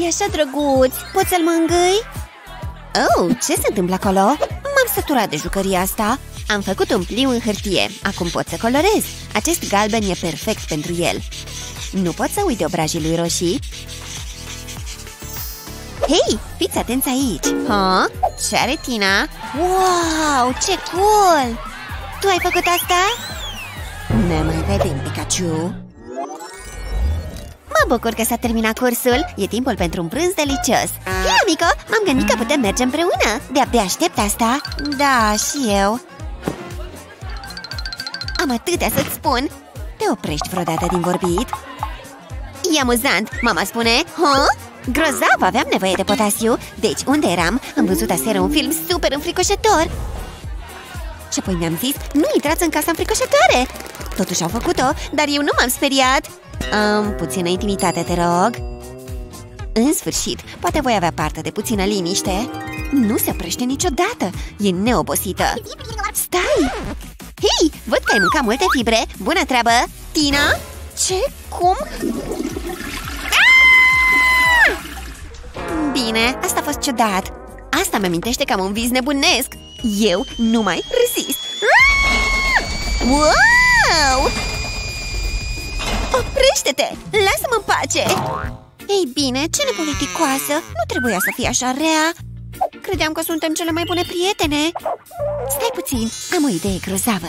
e așa drăguț! Poți să-l mângâi? Oh, ce se întâmplă acolo? M-am săturat de jucăria asta. Am făcut un pliu în hârtie. Acum pot să colorez. Acest galben e perfect pentru el. Nu pot să uit de obrajii lui roșii. Hei, fiți atenți aici! Ha? Ce are Tina? Wow, ce cool! Tu ai făcut asta? Ne mai vedem, Pikachu! Mă bucur că s-a terminat cursul. E timpul pentru un prânz delicios. Hei, amico! M-am gândit că putem merge împreună. De-abia aștept asta. Da, și eu. Am atâtea să-ți spun. Te oprești vreodată din vorbit? E amuzant. Mama spune... Ha? Grozav, aveam nevoie de potasiu. Deci, unde eram? Am văzut aseară un film super înfricoșător. Și apoi mi-am zis, nu intrați în casa înfricoșătoare. Totuși au făcut-o, dar eu nu m-am speriat. Am puțină intimitate, te rog. În sfârșit, poate voi avea parte de puțină liniște. Nu se oprește niciodată. E neobosită. Stai! Hei, văd că ai mâncat multe fibre. Bună treabă! Tina? Ce? Cum? Bine, asta a fost ciudat. Asta mă amintește că am un vis nebunesc. Eu nu mai rezist. Wow! Oprește-te! Lasă-mă în pace! Ei bine, ce nepoliticoasă! Nu trebuia să fie așa rea. Credeam că suntem cele mai bune prietene. Stai puțin, am o idee grozavă.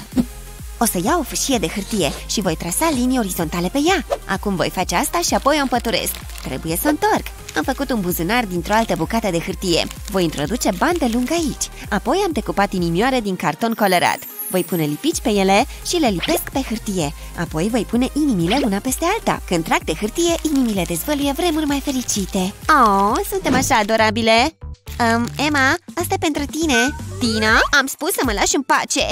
O să iau o fâșie de hârtie și voi trasa linii orizontale pe ea. Acum voi face asta și apoi o împăturesc. Trebuie să o întorc. Am făcut un buzunar dintr-o altă bucată de hârtie. Voi introduce bandă lungă aici. Apoi am decupat inimioare din carton colorat. Voi pune lipici pe ele și le lipesc pe hârtie. Apoi voi pune inimile una peste alta. Când trag de hârtie, inimile dezvăluie vremuri mai fericite. Oh, suntem așa adorabile! Emma, asta e pentru tine. Tina, am spus să mă lași în pace.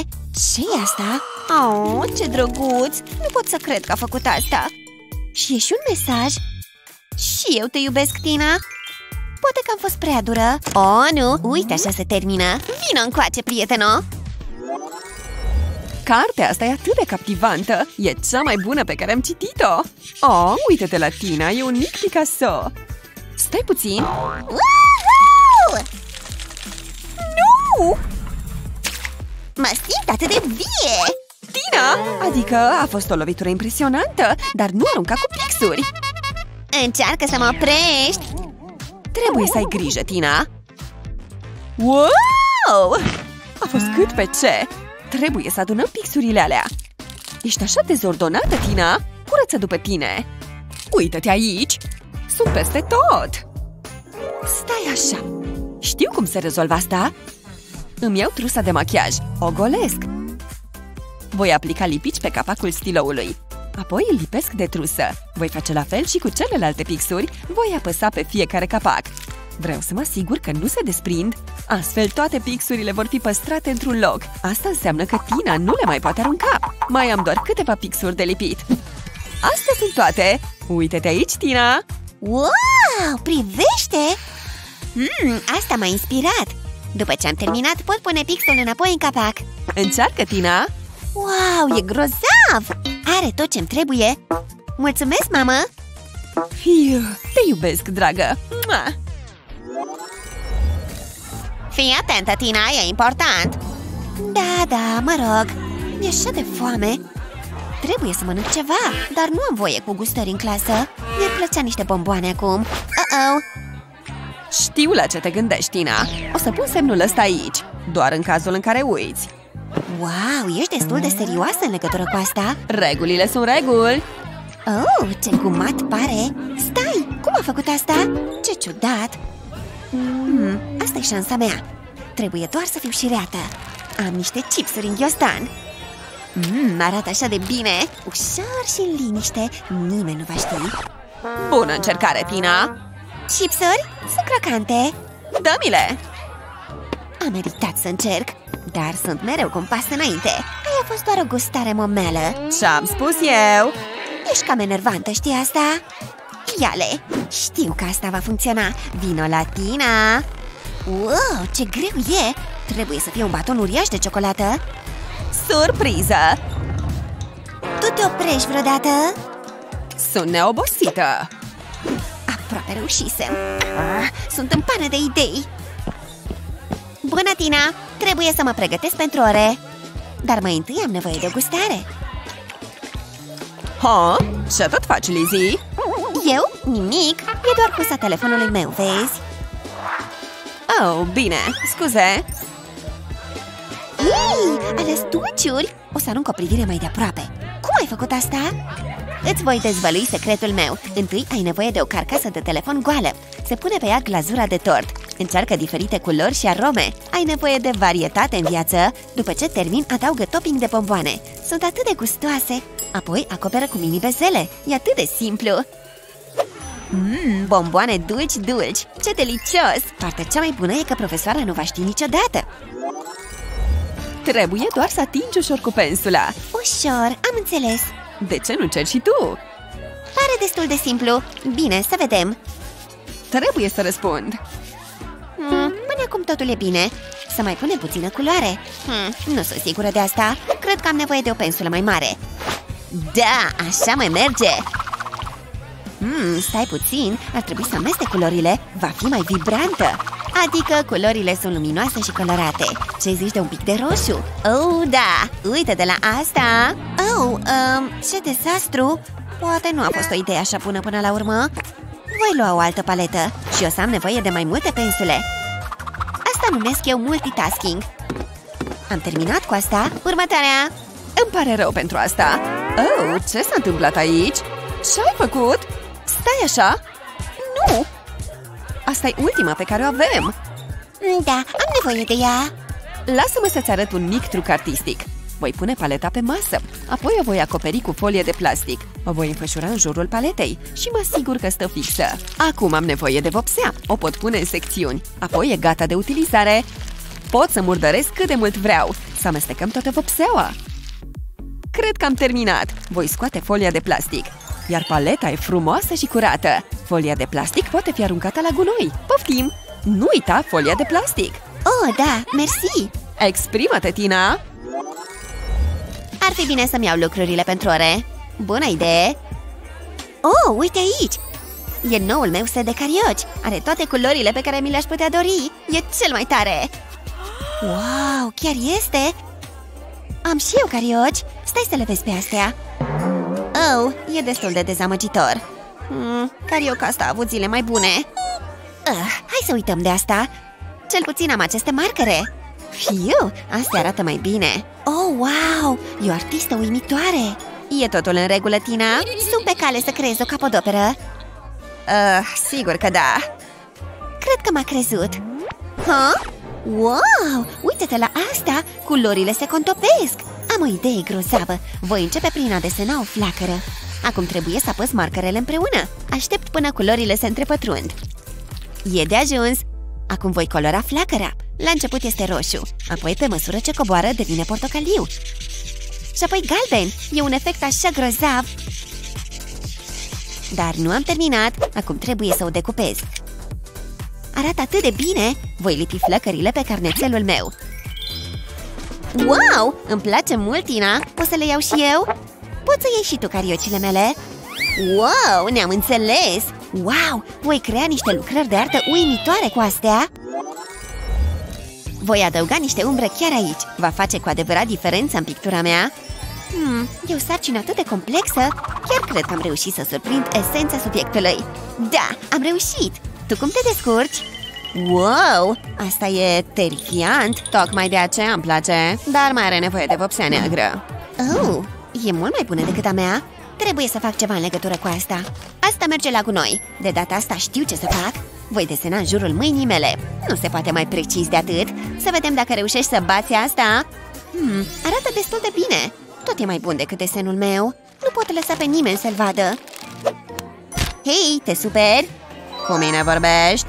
Ce-i asta? Oh, ce drăguț! Nu pot să cred că a făcut asta. Și e și un mesaj. Și eu te iubesc, Tina. Poate că am fost prea dură. Oh, nu! Uite, așa se termină. Vino încoace, prieteno! Cartea asta e atât de captivantă. E cea mai bună pe care am citit-o. Oh, uite-te la Tina, e un mic Picasso. Stai puțin. Nu! Mă simt atât de vie! Tina! Adică a fost o lovitură impresionantă, dar nu arunca cu pixuri. Încearcă să mă oprești! Trebuie să ai grijă, Tina! Wow! A fost cât pe ce! Trebuie să adunăm pixurile alea! Ești așa dezordonată, Tina! Curăță după tine! Uită-te aici! Sunt peste tot! Stai așa! Știu cum se rezolvă asta! Îmi iau trusa de machiaj, o golesc. Voi aplica lipici pe capacul stiloului. Apoi îl lipesc de trusă. Voi face la fel și cu celelalte pixuri. Voi apăsa pe fiecare capac. Vreau să mă asigur că nu se desprind. Astfel toate pixurile vor fi păstrate într-un loc. Asta înseamnă că Tina nu le mai poate arunca. Mai am doar câteva pixuri de lipit. Astea sunt toate. Uite-te aici, Tina! Wow! Privește! Asta m-a inspirat. După ce am terminat, pot pune pixul înapoi în capac. Încearcă, Tina! Wow, e grozav! Are tot ce-mi trebuie. Mulțumesc, mamă! Fiu, te iubesc, dragă! Mua! Fii atentă, Tina, e important! Da, da, mă rog. Mi-e așa de foame. Trebuie să mănânc ceva, dar nu am voie cu gustări în clasă. Mi-ar plăcea niște bomboane acum. Uh-oh! Știu la ce te gândești, Tina. O să pun semnul ăsta aici, doar în cazul în care uiți. Wow, ești destul de serioasă în legătură cu asta? Regulile sunt reguli. Oh, ce gumat pare. Stai, cum a făcut asta? Ce ciudat. Asta e șansa mea. Trebuie doar să fiu șireată. Am niște chipsuri în ghiozdan. Arată așa de bine. Ușor și în liniște. Nimeni nu va ști. Bună încercare, Tina. Chipsuri? Sunt crocante. Dă-mi-le! Am meritat să încerc, dar sunt mereu cu un pas înainte. Aia a fost doar o gustare momelă. Ce-am spus eu? Ești cam enervantă, știi asta? Ia-le! Știu că asta va funcționa. Vino la Tina! Wow, ce greu e! Trebuie să fie un baton uriaș de ciocolată. Surpriză! Tu te oprești vreodată? Sunt neobosită! reușisem. Sunt în pană de idei. Bună, Tina! Trebuie să mă pregătesc pentru ore. Dar mai întâi am nevoie de o gustare. Ha? Ce tot faci, Lizzie? Eu? Nimic. E doar cusa telefonului meu, vezi? Oh, bine. Scuze. Ei, ales dulciuri! O să arunc o privire mai de aproape. Cum ai făcut asta? Îți voi dezvălui secretul meu. Întâi ai nevoie de o carcasă de telefon goală. Se pune pe ea glazura de tort. Încearcă diferite culori și arome. Ai nevoie de varietate în viață. După ce termin, adaugă topping de bomboane. Sunt atât de gustoase. Apoi acoperă cu mini bezele. E atât de simplu. Bomboane dulci. Ce delicios! Partea cea mai bună e că profesoara nu va ști niciodată. Trebuie doar să atingi ușor cu pensula. Ușor, am înțeles. De ce nu ceri și tu? Pare destul de simplu. Bine, să vedem. Trebuie să răspund. Până acum totul e bine. Să mai pune puțină culoare. Nu sunt sigură de asta. Cred că am nevoie de o pensulă mai mare. Da, așa mai merge. Stai puțin, ar trebui să amestec culorile. Va fi mai vibrantă. Adică culorile sunt luminoase și colorate. Ce zici de un pic de roșu? Oh, da! Uite de la asta! Oh, ce dezastru! Poate nu a fost o idee așa bună până la urmă. Voi lua o altă paletă și o să am nevoie de mai multe pensule. Asta numesc eu multitasking. Am terminat cu asta. Următoarea! Îmi pare rău pentru asta. Oh, ce s-a întâmplat aici? Ce-ai făcut? Stai așa! Nu! Asta e ultima pe care o avem. Da, am nevoie de ea. Lasă-mă să-ți arăt un mic truc artistic. Voi pune paleta pe masă. Apoi o voi acoperi cu folie de plastic. O voi înfășura în jurul paletei. Și mă asigur că stă fixă. Acum am nevoie de vopsea. O pot pune în secțiuni. Apoi e gata de utilizare. Pot să murdăresc cât de mult vreau. Să amestecăm toată vopseaua. Cred că am terminat. Voi scoate folia de plastic. Iar paleta e frumoasă și curată. Folia de plastic poate fi aruncată la gunoi. Poftim! Nu uita folia de plastic. Oh, da, mersi! Exprimă-te, Tina! Ar fi bine să-mi iau lucrurile pentru ore. Bună idee! Oh, uite aici! E noul meu set de carioci. Are toate culorile pe care mi le-aș putea dori. E cel mai tare! Wow, chiar este! Am și eu carioci. Stai să le vezi pe astea. Oh, e destul de dezamăgitor. Carioca asta a avut zile mai bune. Hai să uităm de asta. Cel puțin am aceste marcare. Fiu, astea arată mai bine. Oh, wow, e o artistă uimitoare. E totul în regulă, Tina? Sunt pe cale să creez o capodoperă. Sigur că da. Cred că m-a crezut. Wow, uite-te la asta. Culorile se contopesc. Am o idee grozavă. Voi începe prin a desena o flacără. Acum trebuie să apăs markerele împreună. Aștept până culorile se întrepătrund. E de ajuns. Acum voi colora flacăra. La început este roșu. Apoi, pe măsură ce coboară, devine portocaliu. Și apoi galben. E un efect așa grozav. Dar nu am terminat. Acum trebuie să o decupez. Arată atât de bine. Voi lipi flacările pe carnețelul meu. Wow! Îmi place mult, Tina! O să le iau și eu? Poți să iei și tu cariocile mele? Wow! Ne-am înțeles! Wow! Voi crea niște lucrări de artă uimitoare cu astea! Voi adăuga niște umbre chiar aici! Va face cu adevărat diferența în pictura mea! E o sarcină atât de complexă! Chiar cred că am reușit să surprind esența subiectului! Da! Am reușit! Tu cum te descurci? Wow! Asta e terifiant! Tocmai de aceea îmi place, dar mai are nevoie de vopsea neagră. Oh, e mult mai bună decât a mea. Trebuie să fac ceva în legătură cu asta. Asta merge la gunoi. De data asta știu ce să fac. Voi desena în jurul mâinii mele. Nu se poate mai precis de atât. Să vedem dacă reușești să bați asta. Arată destul de bine. Tot e mai bun decât desenul meu. Nu pot lăsa pe nimeni să-l vadă. Hei, te superi? Cu mine vorbești?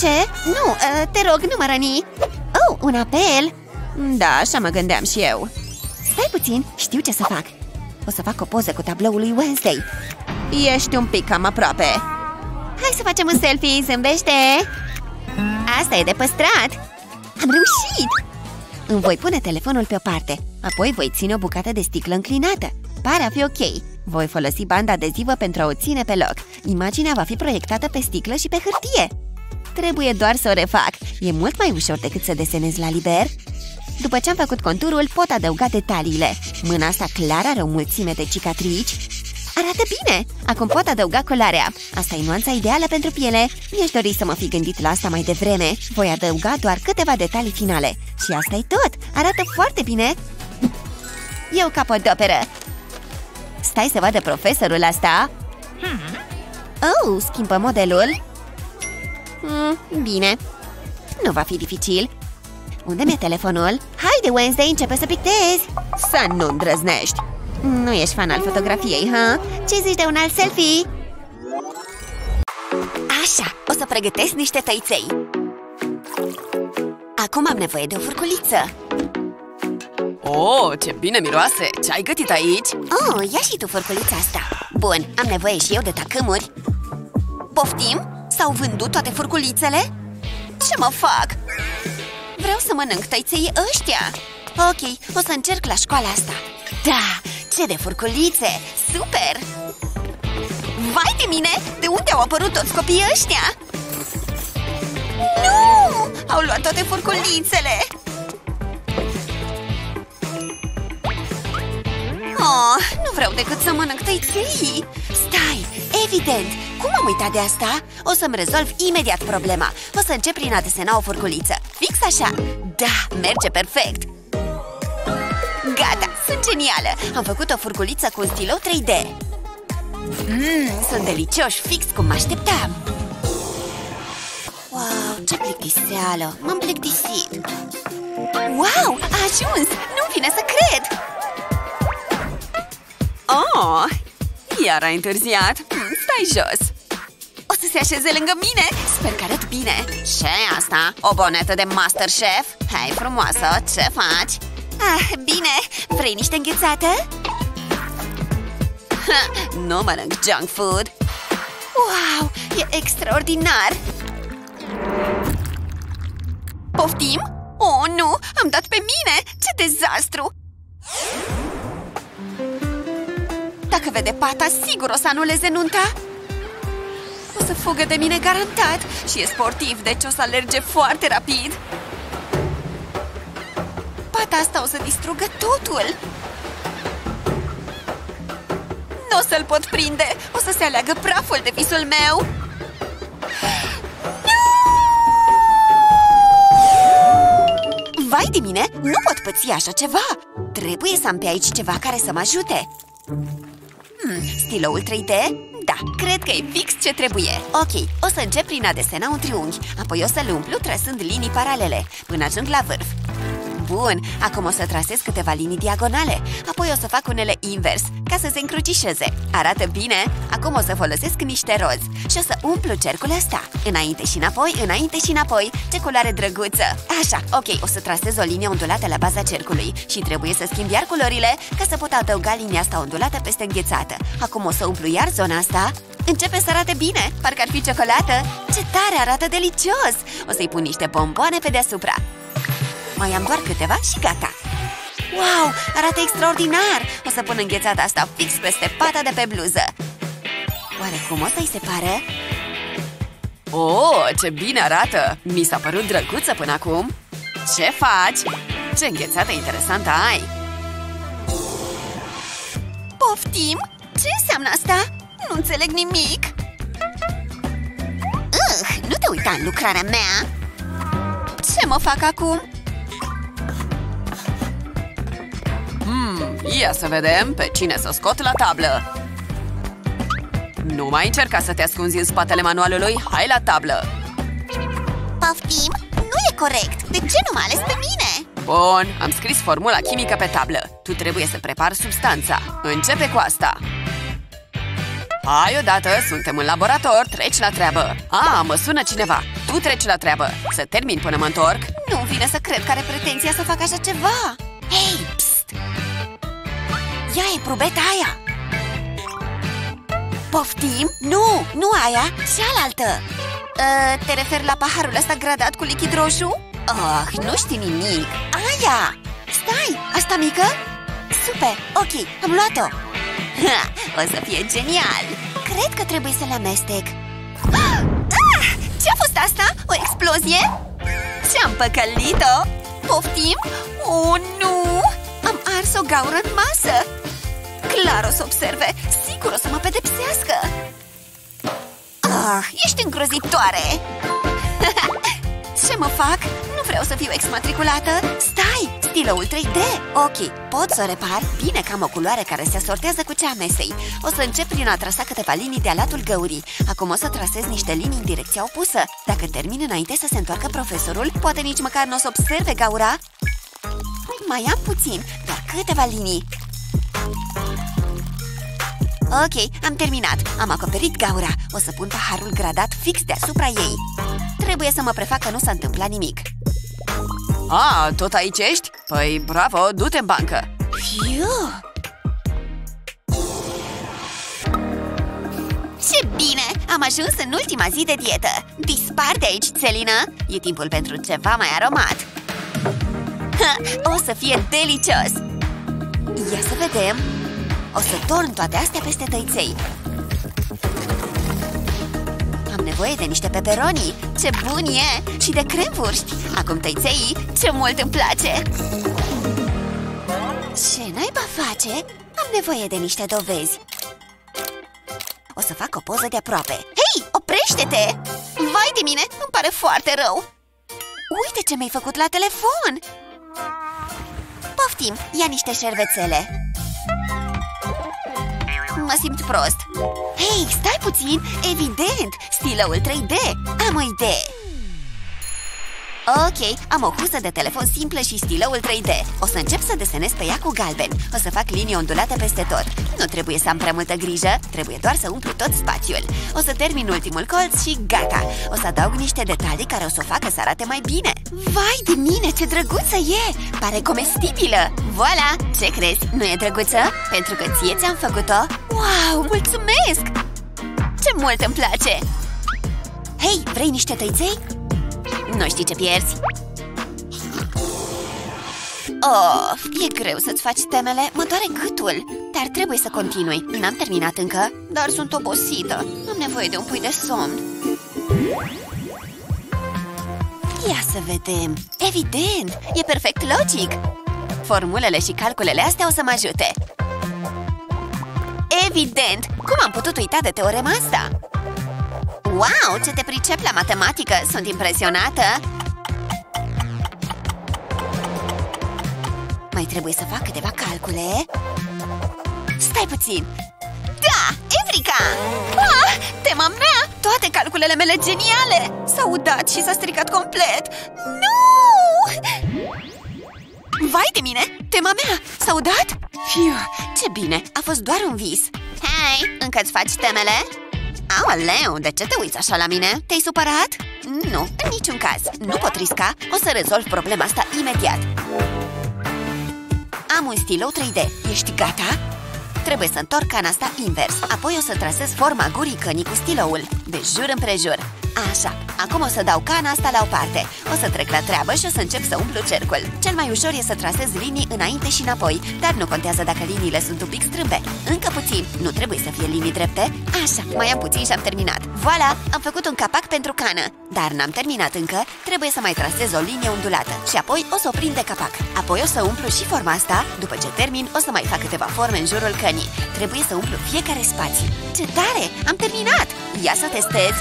Ce? Nu, te rog, nu mă răni! Oh, un apel! Da, așa mă gândeam și eu. Stai puțin, știu ce să fac. O să fac o poză cu tabloul lui Wednesday. Ești un pic cam aproape. Hai să facem un selfie, zâmbește! Asta e de păstrat! Am reușit! Îmi voi pune telefonul pe o parte. Apoi voi ține o bucată de sticlă înclinată. Pare a fi ok. Voi folosi banda adezivă pentru a o ține pe loc. Imaginea va fi proiectată pe sticlă și pe hârtie. Trebuie doar să o refac. E mult mai ușor decât să desenez la liber. După ce am făcut conturul, pot adăuga detaliile. Mâna asta clar are o mulțime de cicatrici. Arată bine! Acum pot adăuga colarea. Asta e nuanța ideală pentru piele. Mi-aș dori să mă fi gândit la asta mai devreme. Voi adăuga doar câteva detalii finale. Și asta e tot! Arată foarte bine! E o capodoperă! Stai să vadă profesorul asta! Oh, schimbă modelul! Bine! Nu va fi dificil! Unde mi-e telefonul? Haide, Wednesday, începe să pictezi! Să nu îndrăznești! Nu ești fan al fotografiei, ha? Ce zici de un alt selfie? Așa, o să pregătesc niște tăiței. Acum am nevoie de o furculiță. Oh, ce bine miroase! Ce ai gătit aici? Oh, ia și tu furculița asta. Bun, am nevoie și eu de tacâmuri. Poftim? S-au vândut toate furculițele? Ce mă fac? Vreau să mănânc tăiței ăștia. Ok, o să încerc la școala asta. Da, ce de furculițe! Super! Vai de mine! De unde au apărut toți copiii ăștia? Nu! Au luat toate furculițele! Oh, nu vreau decât să mănânc tăiței. Stai, evident! Cum am uitat de asta? O să-mi rezolv imediat problema. O să încep prin a desena o furculiță. Fix așa! Da, merge perfect! Gata, sunt genială! Am făcut o furculiță cu un stilou 3D. Sunt delicioși, fix cum mă așteptam! Wow, ce plictiseală! M-am plictisit! Wow, a ajuns! Nu-mi vine să cred! Oh, iar ai întârziat! Stai jos! O să se așeze lângă mine! Sper că arăt bine! Ce-i asta? O bonetă de Masterchef? Hai, frumoasă, ce faci? Ah, bine! Vrei niște înghețată? Ha, nu mănânc junk food! Wow, e extraordinar! Poftim? Oh, nu! Am dat pe mine! Ce dezastru! Dacă vede pata, sigur o să anuleze nunta! O să fugă de mine garantat! Și e sportiv, deci o să alerge foarte rapid! Pata asta o să distrugă totul! Nu o să-l pot prinde! O să se aleagă praful de visul meu! Nu! Vai de mine! Nu pot păți așa ceva! Trebuie să am pe aici ceva care să mă ajute! Stiloul 3D? Da, cred că e fix ce trebuie. Ok, o să încep prin a desena un triunghi. Apoi o să-l umplu trăsând linii paralele, până ajung la vârf. Bun, acum o să trasez câteva linii diagonale. Apoi o să fac unele invers, ca să se încrucișeze. Arată bine! Acum o să folosesc niște roz și o să umplu cercul ăsta. Înainte și înapoi, înainte și înapoi. Ce culoare drăguță! Așa, ok, o să trasez o linie ondulată la baza cercului. Și trebuie să schimb iar culorile, ca să pot adăuga linia asta ondulată peste înghețată. Acum o să umplu iar zona asta. Începe să arate bine, parcă ar fi ciocolată. Ce tare, arată delicios! O să-i pun niște bomboane pe deasupra. Mai am doar câteva și gata! Wow! Arată extraordinar! O să pun înghețata asta fix peste pata de pe bluză! Oare cum o să-i separe? Oh, ce bine arată! Mi s-a părut drăguță până acum! Ce faci? Ce înghețată interesantă ai! Poftim? Ce înseamnă asta? Nu înțeleg nimic! Nu te uita în lucrarea mea! Ce mă fac acum? Ia să vedem pe cine să scot la tablă. Nu mai încerca să te ascunzi în spatele manualului. Hai la tablă. Poftim? Nu e corect. De ce nu m-a ales pe mine? Bun, am scris formula chimică pe tablă. Tu trebuie să prepari substanța. Începe cu asta. Hai odată, suntem în laborator, treci la treabă. A, mă sună cineva. Tu treci la treabă. Să termin până mă întorc. Nu-mi vine să cred că are pretenția să fac așa ceva. Hei, ia-i probeta aia! Poftim? Nu! Nu aia! Cealaltă! Te referi la paharul ăsta gradat cu lichid roșu? Ah, nu știi nimic! Aia! Stai! Asta mică? Super! Ok, am luat-o! O să fie genial! Cred că trebuie să-l amestec. Ah! Ce-a fost asta? O explozie? Ce-am păcălit-o? Poftim? Oh, nu! Am ars o gaură în masă! Clar o să observe! Sigur o să mă pedepsească! Ah, ești îngrozitoare! Ce mă fac? Nu vreau să fiu exmatriculată! Stai! Stiloul 3D! Ok, pot să o repar? Bine că am o culoare care se asortează cu cea a mesei. O să încep prin a trasa câteva linii de-a latul găurii. Acum o să trasez niște linii în direcția opusă. Dacă termin înainte să se întoarcă profesorul, poate nici măcar nu o să observe gaura. Mai am puțin, doar câteva linii. Ok, am terminat. Am acoperit gaura. O să pun paharul gradat fix deasupra ei. Trebuie să mă prefac că nu s-a întâmplat nimic. A, tot aici ești? Păi, bravo, du-te în bancă! Fiu! Ce bine! Am ajuns în ultima zi de dietă! Dispar de aici, Țelină! E timpul pentru ceva mai aromat! Ha, o să fie delicios! Ia să vedem! O să torn toate astea peste tăiței! Am nevoie de niște peperoni. Ce bun e! Și de cremvuri. Acum tăiței, ce mult îmi place! Ce naiba face? Am nevoie de niște dovezi. O să fac o poză de aproape. Hei, oprește-te! Vai de mine, îmi pare foarte rău! Uite ce mi-ai făcut la telefon! Poftim, ia niște șervețele. Mă simt prost. Hei, stai puțin! Evident! Stiloul 3D! Am o idee! Ok, am o husă de telefon simplă și stiloul 3D. O să încep să desenez pe ea cu galben. O să fac linii ondulate peste tot. Nu trebuie să am prea multă grijă. Trebuie doar să umplu tot spațiul. O să termin ultimul colț și gata. O să adaug niște detalii care o să o facă să arate mai bine. Vai de mine, ce drăguță e! Pare comestibilă! Voila! Ce crezi? Nu e drăguță? Pentru că ție ți-am făcut-o. Wow, mulțumesc! Ce mult îmi place! Hei, vrei niște tăiței? Nu știi ce pierzi? Of, e greu să-ți faci temele, mă doare gâtul. Dar trebuie să continui, n-am terminat încă. Dar sunt obosită, am nevoie de un pui de somn. Ia să vedem. Evident, e perfect logic. Formulele și calculele astea o să mă ajute. Evident, cum am putut uita de teorema asta? Wow, ce te pricep la matematică! Sunt impresionată! Mai trebuie să fac câteva calcule. Stai puțin! Da! Evrica! Ah, tema mea! Toate calculele mele geniale! S-au udat și s-a stricat complet! Nu! Vai de mine! Tema mea! S-a udat? Fiu, ce bine! A fost doar un vis! Hei, încă-ți faci temele? Aoleu, de ce te uiți așa la mine? Te-ai supărat? Nu, în niciun caz. Nu pot risca, o să rezolv problema asta imediat. Am un stilou 3D. Ești gata? Trebuie să întorc cana asta invers. Apoi o să trasez forma gurii cănii cu stiloul. De jur împrejur. Așa, acum o să dau cana asta la o parte. O să trec la treabă și o să încep să umplu cercul. Cel mai ușor e să trasez linii înainte și înapoi. Dar nu contează dacă liniile sunt un pic strâmbe. Încă puțin, nu trebuie să fie linii drepte. Așa, mai am puțin și am terminat. Voilà, am făcut un capac pentru cană. Dar n-am terminat încă, trebuie să mai trasez o linie undulată. Și apoi o să o prind de capac. Apoi o să umplu și forma asta. După ce termin, o să mai fac câteva forme în jurul cănii. Trebuie să umplu fiecare spațiu. Ce tare! Am terminat! Ia să testez!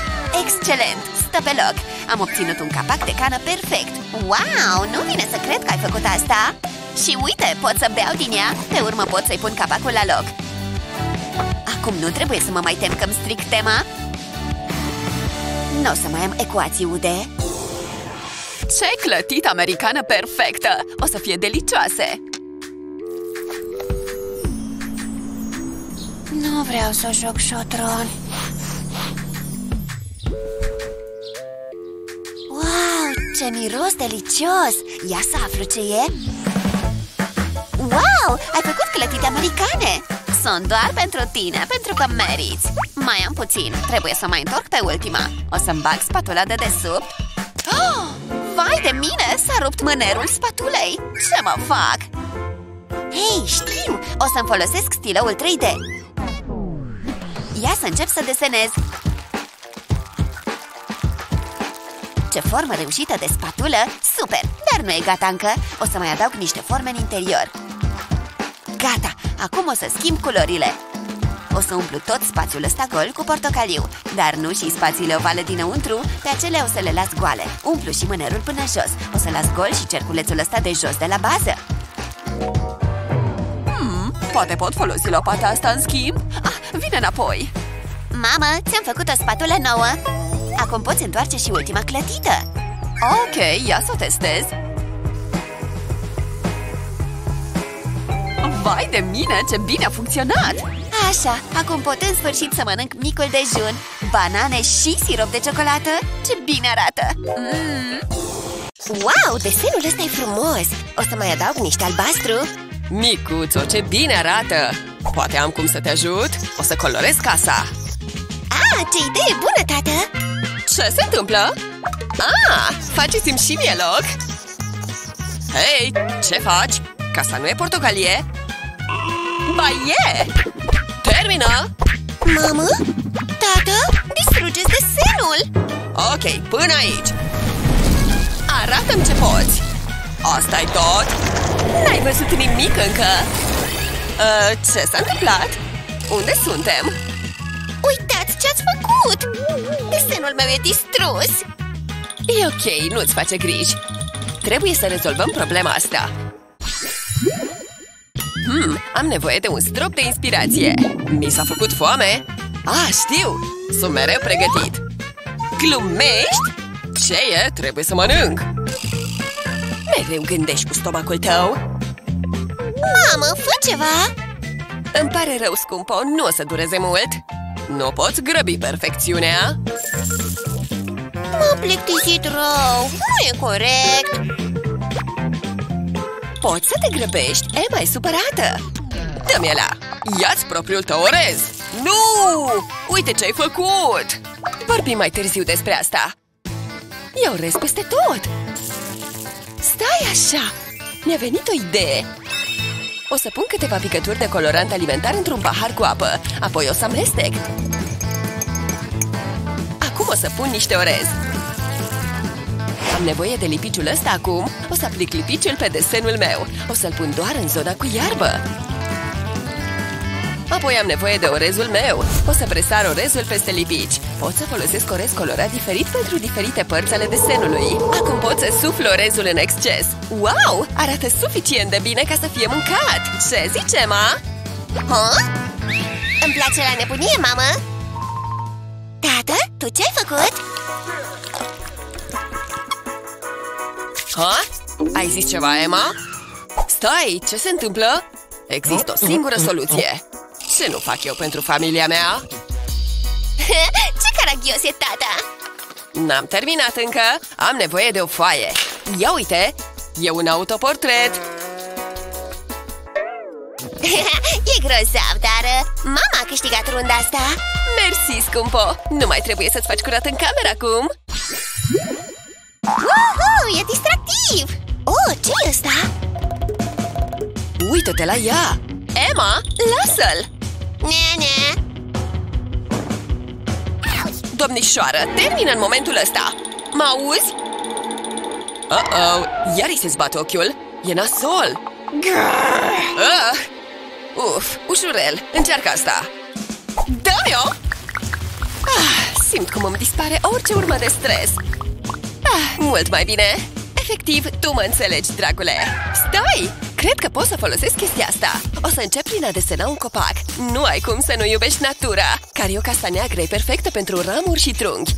Excelent! Stă pe loc! Am obținut un capac de cană perfect! Wow! Nu vine să cred că ai făcut asta! Și uite, pot să beau din ea! Pe urmă pot să-i pun capacul la loc! Acum nu trebuie să mă mai tem că-mi stric tema! Nu o să mai am ecuații ude! Ce clătit americană perfectă! O să fie delicioase! Nu vreau să joc șotron. Wow, ce miros delicios! Ia să aflu ce e. Wow, ai făcut clătite americane! Sunt doar pentru tine, pentru că meriți. Mai am puțin, trebuie să mai întorc pe ultima. O să-mi bag spatula de desubt. Oh, vai de mine, s-a rupt mânerul spatulei. Ce mă fac? Hei, știu! O să-mi folosesc stiloul 3D. Ia să încep să desenez. Ce formă reușită de spatulă! Super! Dar nu e gata încă. O să mai adaug niște forme în interior. Gata! Acum o să schimb culorile. O să umplu tot spațiul ăsta gol cu portocaliu, dar nu și spațiile ovale dinăuntru. Pe acelea o să le las goale. Umplu și mânerul până jos. O să las gol și cerculețul ăsta de jos de la bază. Poate pot folosi lopata asta în schimb? Vine înapoi! Mamă, ți-am făcut o spatulă nouă! Acum poți întoarce și ultima clătită! Ok, ia să o testez! Vai de mine, ce bine a funcționat! Așa, acum pot în sfârșit să mănânc micul dejun! Banane și sirop de ciocolată? Ce bine arată! Wow, desenul ăsta e frumos! O să mai adaug niște albastru! Micuțo, ce bine arată! Poate am cum să te ajut? O să colorez casa! Ce idee bună, tată! Ce se întâmplă? Faceți-mi și mie loc! Hei, ce faci? Casa nu e portocalie? Ba e! Termină! Mamă? Tată? Distrugeți desenul! Ok, până aici! Arată-mi ce poți! Asta-i tot? N-ai văzut nimic încă! Ce s-a întâmplat? Unde suntem? Uitați ce-ați făcut! Desenul meu e distrus! E ok, nu-ți face griji! Trebuie să rezolvăm problema asta! Am nevoie de un strop de inspirație! Mi s-a făcut foame? Știu! Sunt mereu pregătit! Glumești? Ce e? Trebuie să mănânc! Mereu gândești cu stomacul tău? Mamă, fă ceva! Îmi pare rău, scumpo, nu o să dureze mult. Nu poți grăbi perfecțiunea. M-a plictisit rău, nu e corect. Poți să te grăbești, Emma e supărată. Dă-mi ăla, ia-ți propriul tău orez. Nu! Uite ce-ai făcut! Vorbim mai târziu despre asta. E orez peste tot. Stai așa! Mi-a venit o idee! O să pun câteva picături de colorant alimentar într-un pahar cu apă. Apoi o să amestec. Acum o să pun niște orez. Am nevoie de lipiciul ăsta acum. O să aplic lipiciul pe desenul meu. O să-l pun doar în zona cu iarbă. Apoi am nevoie de orezul meu. O să presar orezul peste lipici. Pot să folosesc orez colorat diferit pentru diferite părți ale desenului. Acum pot să suflu orezul în exces. Wow! Arată suficient de bine ca să fie mâncat! Ce zice, ma? Îmi place la nebunie, mamă! Tată, tu ce-ai făcut? Ai zis ceva, Emma? Stai, ce se întâmplă? Există o singură soluție. Ce nu fac eu pentru familia mea? Ce caragios e tata! N-am terminat încă, am nevoie de o foaie. Ia uite, e un autoportret. E grozav, dar mama a câștigat runda asta. Mersi, scumpo! Nu mai trebuie să-ți faci curat în cameră acum. E distractiv! Ce-i ăsta? Uită-te la ea! Emma, lasă-l! Domnișoară, termină în momentul ăsta! Mă auzi? Iar îi se zbate ochiul! E nasol! Uf, ușurel! Încearcă asta! Dă-mi-o! Simt cum îmi dispare orice urmă de stres! Mult mai bine! Efectiv, tu mă înțelegi, dragule! Stai! Cred că pot să folosesc chestia asta. O să încep prin a desena un copac. Nu ai cum să nu iubești natura. Carioca asta neagră e perfectă pentru ramuri și trunchi.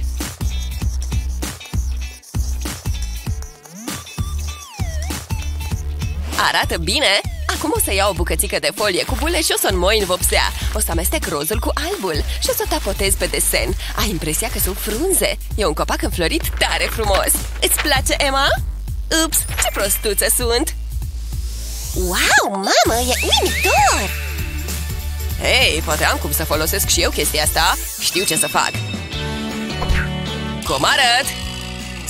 Arată bine! Acum o să iau o bucățică de folie cu bule și o să înmoi în vopsea. O să amestec rozul cu albul și o să tapotez pe desen. Ai impresia că sunt frunze. E un copac înflorit tare frumos. Îți place, Emma? Ups, ce prostuță sunt! Wow, mamă, e uimitor! Hei, poate am cum să folosesc și eu chestia asta. Știu ce să fac. Cum arăt?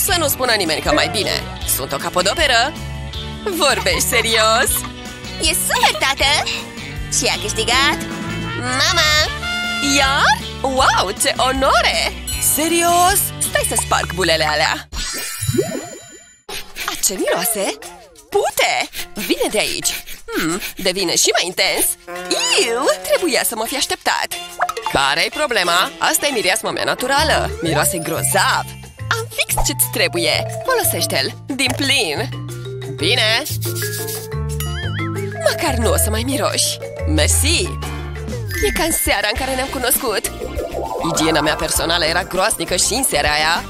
Să nu spună nimeni că mai bine. Sunt o capodoperă. Vorbești serios? E super, tată! Și a câștigat mama! Iar? Wow, ce onoare! Serios? Stai să sparg bulele alea! A, ce miroase? Pute! Vine de aici! Devine și mai intens! Iu! Trebuia să mă fi așteptat! Care-i problema? Asta e mireasma mea naturală! Miroase grozav! Am fix ce-ți trebuie! Folosește-l! Din plin! Bine! Măcar nu o să mai miroși! Mersi! E ca în seara în care ne-am cunoscut! Igiena mea personală era groaznică și în seara aia!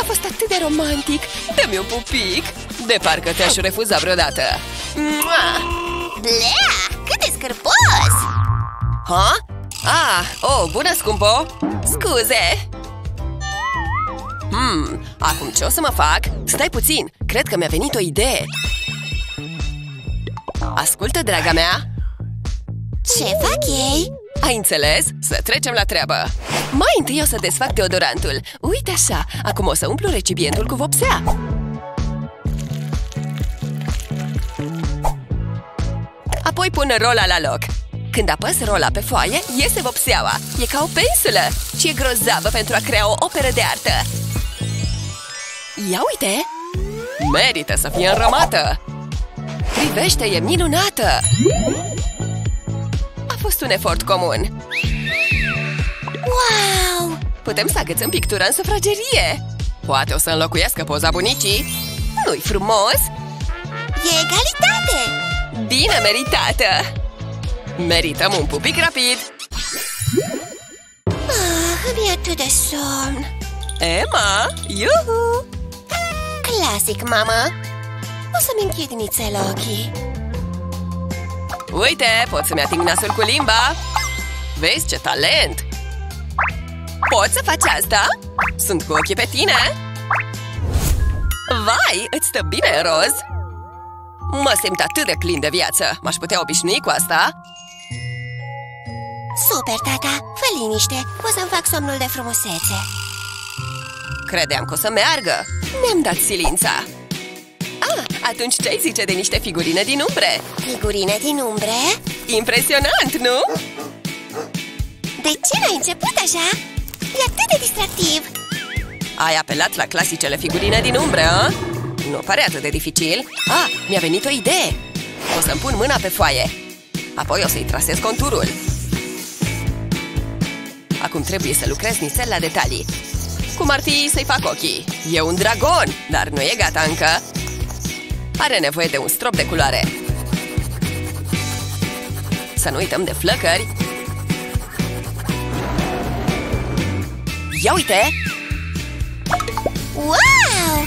A fost atât de romantic! Dă-mi un pupic! De parcă te-aș refuza vreodată! Blea! Cât de scârpos! Ha? Oh, bună, scumpo! Scuze! Acum ce o să mă fac? Stai puțin! Cred că mi-a venit o idee! Ascultă, draga mea! Ce fac ei? Ai înțeles? Să trecem la treabă! Mai întâi o să desfac deodorantul! Uite așa! Acum o să umplu recipientul cu vopsea! Apoi pun rola la loc! Când apăs rola pe foaie, iese vopseaua! E ca o pensulă! Ce grozavă pentru a crea o operă de artă! Ia uite! Merită să fie înrămată! Privește, e minunată! A fost un efort comun! Wow! Putem să agățăm pictura în sufragerie! Poate o să înlocuiască poza bunicii! Nu-i frumos? E egalitate! Bine meritată! Merităm un pupic rapid! Îmi e atât de somn! Emma! Iuhu! Clasic, mamă! O să-mi închid nițel ochii. Uite, pot să-mi ating nasul cu limba. Vezi ce talent! Poți să faci asta? Sunt cu ochii pe tine. Vai, îți stă bine roz. Mă simt atât de plin de viață. M-aș putea obișnui cu asta. Super, tata, fă liniște. O să-mi fac somnul de frumusețe. Credeam că o să meargă. Mi-am dat silința. Atunci ce-ai zice de niște figurine din umbre? Figurine din umbre? Impresionant, nu? De ce n-ai început așa? E atât de distractiv! Ai apelat la clasicele figurine din umbre, a? Nu pare atât de dificil. Mi-a venit o idee! O să-mi pun mâna pe foaie. Apoi o să-i trasez conturul. Acum trebuie să lucrez nițel la detalii. Cum ar fi să-i fac ochii? E un dragon, dar nu e gata încă. Are nevoie de un strop de culoare. Să nu uităm de flăcări. Ia uite! Wow!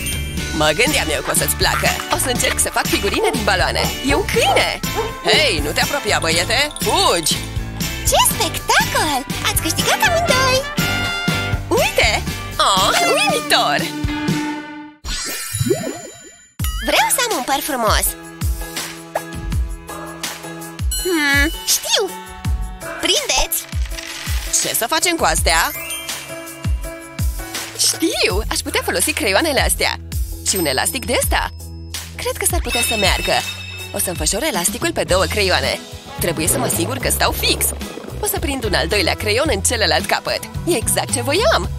Mă gândeam eu că o să-ți placă. O să încerc să fac figurine din baloane. E un câine! Hei, nu te apropia, băiete! Fugi! Ce spectacol! Ați câștigat amândoi! Uite! Uimitor! Vreau să am un păr frumos! Știu! Prindeți! Ce să facem cu astea? Știu! Aș putea folosi creioanele astea! Și un elastic de ăsta! Cred că s-ar putea să meargă! O să înfășor elasticul pe două creioane! Trebuie să mă asigur că stau fix! O să prind un al doilea creion în celălalt capăt! E exact ce voiam!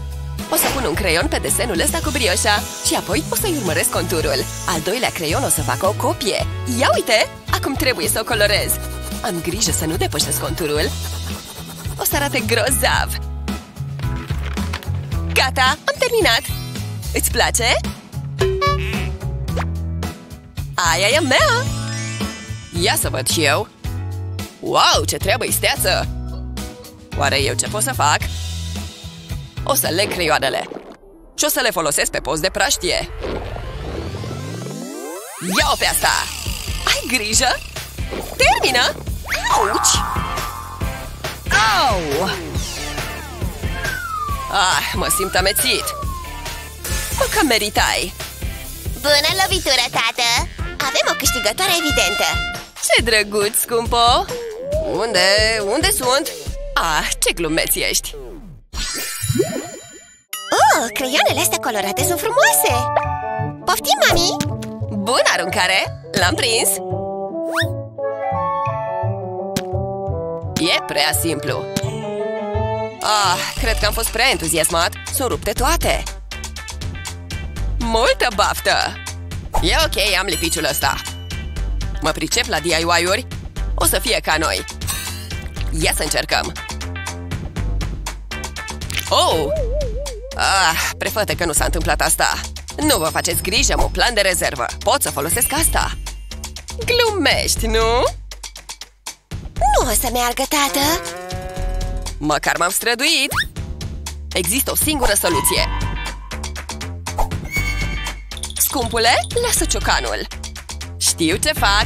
O să pun un creion pe desenul ăsta cu brioșa și apoi o să-i urmăresc conturul. Al doilea creion o să facă o copie. Ia uite! Acum trebuie să o colorez. Am grijă să nu depășesc conturul. O să arate grozav. Gata! Am terminat! Îți place? Aia e mea! Ia să văd și eu! Wow, ce treabă isteață! Oare eu ce pot să fac? O să leg creioanele și o să le folosesc pe post de praștie. Ia-o pe asta! Ai grijă! Termină! Auci! Au! Mă simt amețit! Mă cam meritai! Bună lovitură, tată! Avem o câștigătoare evidentă! Ce drăguț, scumpo! Unde sunt? Ce glumeț ești! Creioanele astea colorate sunt frumoase! Poftim, mami! Bună aruncare! L-am prins! E prea simplu! Ah, cred că am fost prea entuziasmat. S-o rupte toate. Multă baftă! E ok, am lipiciul ăsta. Mă pricep la DIY-uri? O să fie ca noi. Ia să încercăm. Oh! Ah, prefăte că nu s-a întâmplat asta. Nu vă faceți grijă, am un plan de rezervă. Pot să folosesc asta? Glumești, nu? Nu o să meargă, tată. Măcar m-am străduit. Există o singură soluție. Scumpule, lasă ciocanul. Știu ce fac.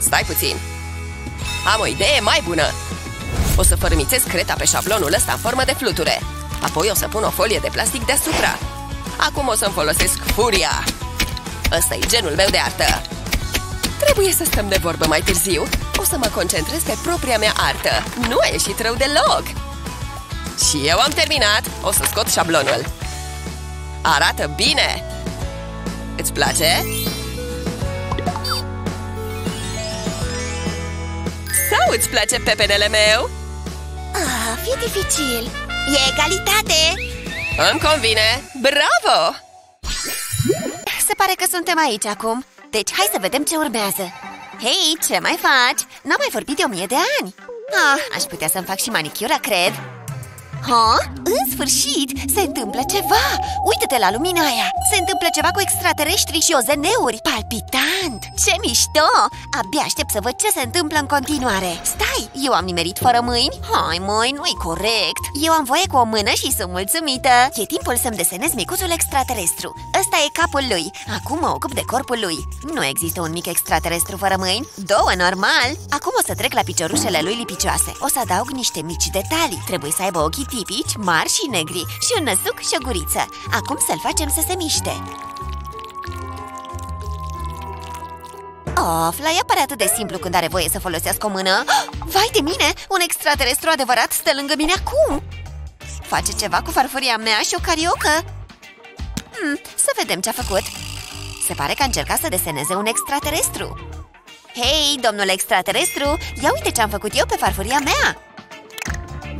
Stai puțin. Am o idee mai bună. O să fărâmițez creta pe șablonul ăsta în formă de fluture. Apoi o să pun o folie de plastic deasupra. Acum o să-mi folosesc furia. Ăsta e genul meu de artă. Trebuie să stăm de vorbă mai târziu. O să mă concentrez pe propria mea artă. Nu a ieșit rău deloc. Și eu am terminat. O să scot șablonul. Arată bine. Îți place? Sau îți place pepenele meu? Ah, e dificil. E egalitate. Îmi convine. Bravo! Se pare că suntem aici acum. Deci hai să vedem ce urmează. Hei, ce mai faci? N-am mai vorbit de 1000 de ani. Ah, aș putea să-mi fac și manicura, cred. Ha? În sfârșit, se întâmplă ceva. Uită-te la lumina aia. Se întâmplă ceva cu extraterestri și OZN-uri. Palpitant! Ce mișto! Abia aștept să văd ce se întâmplă în continuare. Stai, eu am nimerit fără mâini? Hai, măi, nu-i corect. Eu am voie cu o mână și sunt mulțumită. E timpul să-mi desenez micuțul extraterestru. Ăsta e capul lui. Acum mă ocup de corpul lui. Nu există un mic extraterestru fără mâini? Două, normal. Acum o să trec la piciorușele lui lipicioase. O să adaug niște mici detalii. Trebuie să aibă ochii tipici, mari și negri. Și un năsuc și o guriță. Acum să-l facem să se miște. Oh, Fly pare atât de simplu când are voie să folosească o mână. Vai de mine! Un extraterestru adevărat stă lângă mine acum! Face ceva cu farfuria mea și o cariocă. Să vedem ce a făcut. Se pare că a încercat să deseneze un extraterestru. Hei, domnul extraterestru! Ia uite ce am făcut eu pe farfuria mea!